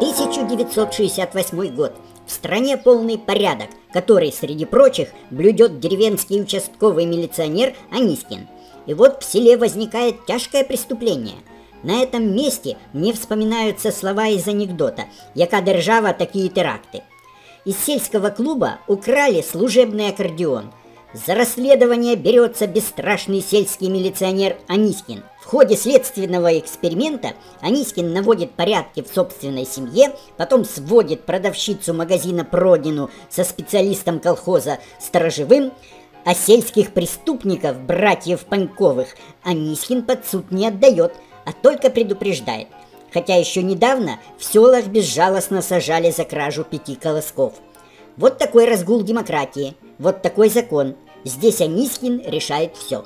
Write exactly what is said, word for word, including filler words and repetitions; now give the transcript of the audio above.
тысяча девятьсот шестьдесят восьмой год. В стране полный порядок, который, среди прочих, блюдет деревенский участковый милиционер Анискин. И вот в селе возникает тяжкое преступление. На этом месте мне вспоминаются слова из анекдота «Яка держава, такие теракты». Из сельского клуба украли служебный аккордеон. За расследование берется бесстрашный сельский милиционер Анискин. В ходе следственного эксперимента Анискин наводит порядки в собственной семье, потом сводит продавщицу магазина Пронину со специалистом колхоза Сторожевым, а сельских преступников, братьев Паньковых, Анискин под суд не отдает, а только предупреждает. Хотя еще недавно в селах безжалостно сажали за кражу пяти колосков. Вот такой разгул демократии, вот такой закон. Здесь Анискин решает все.